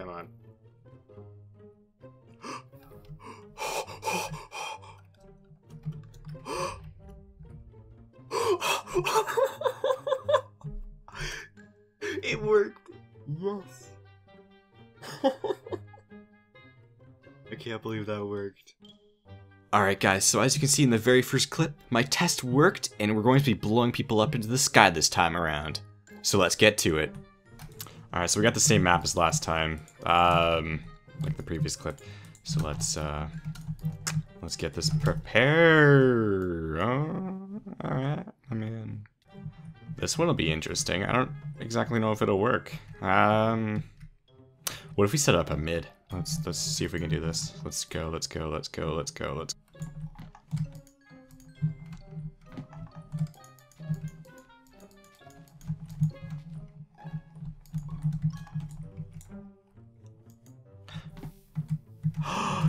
Come on. It worked. Yes. I can't believe that worked. Alright guys, so as you can see in the very first clip, my test worked, and we're going to be blowing people up into the sky this time around. So let's get to it. Alright, so we got the same map as last time, like the previous clip. So let's get this prepared. Alright, I mean, this one'll be interesting. I don't exactly know if it'll work. What if we set up a mid? Let's see if we can do this. Let's go, let's go, let's go, let's go, let's go.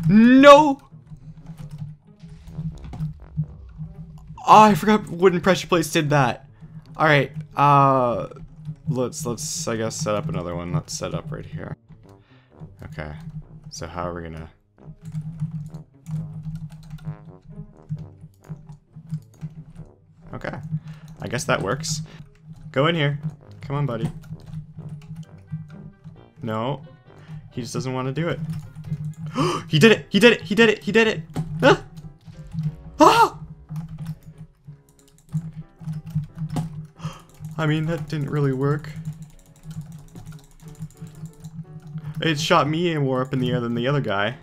No! Oh, I forgot wooden pressure plates did that. Alright, let's I guess set up another one. Let's set up right here. Okay, so how are we gonna... Okay, I guess that works. Go in here. Come on, buddy. No, he just doesn't want to do it. He did it! He did it! He did it! He did it! Ah! Ah! I mean, that didn't really work. It shot me and more up in the air than the other guy.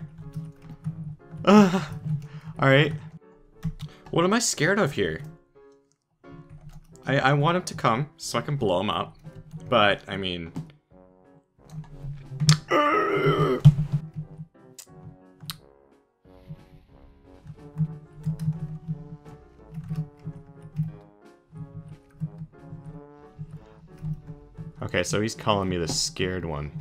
Alright. What am I scared of here? I want him to come so I can blow him up. But, I mean... Okay, so he's calling me the scared one.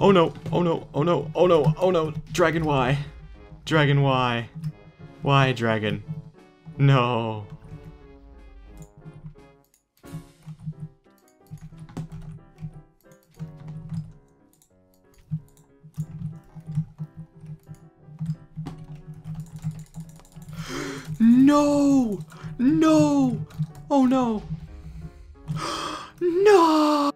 Oh no, oh no, oh no, oh no, oh no, Dragon Y. Dragon Y. Why, Dragon? No. No! No! Oh no! No!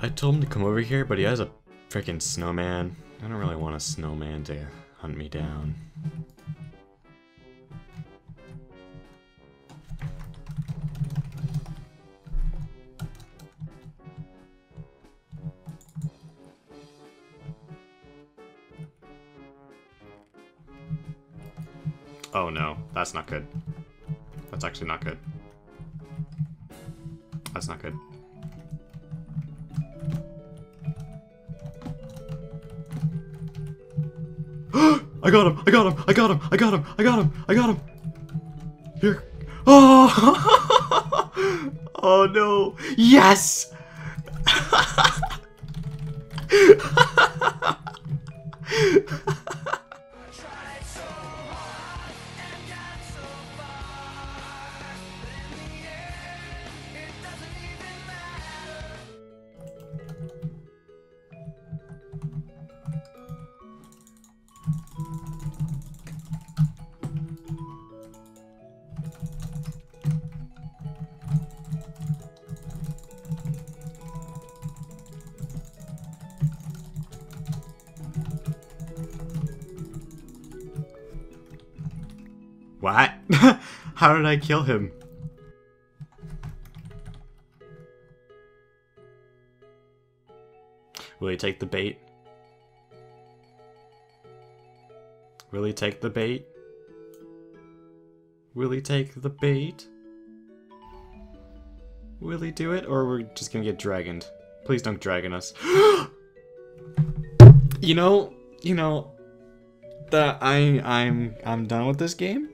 I told him to come over here, but he has a freaking snowman. I don't really want a snowman to hunt me down. Oh no, that's not good. That's actually not good. That's not good. I got him! I got him! I got him! I got him! I got him! I got him! Here! Oh! Oh no! Yes! What? How did I kill him? Will he take the bait? Will he take the bait? Will he take the bait? Will he do it, or we're just gonna get dragoned? Please don't dragon us. You know, that I'm done with this game.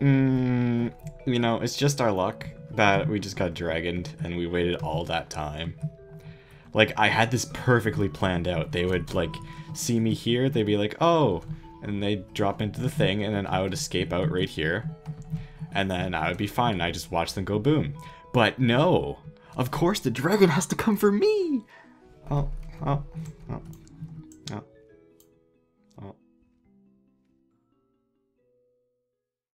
You know, it's just our luck that we just got dragoned and we waited all that time. Like, I had this perfectly planned out. They would, like, see me here, they'd be like, oh, and they'd drop into the thing, and then I would escape out right here, and then I would be fine, and I'd just watch them go boom. But no! Of course the dragon has to come for me! Oh, oh, oh.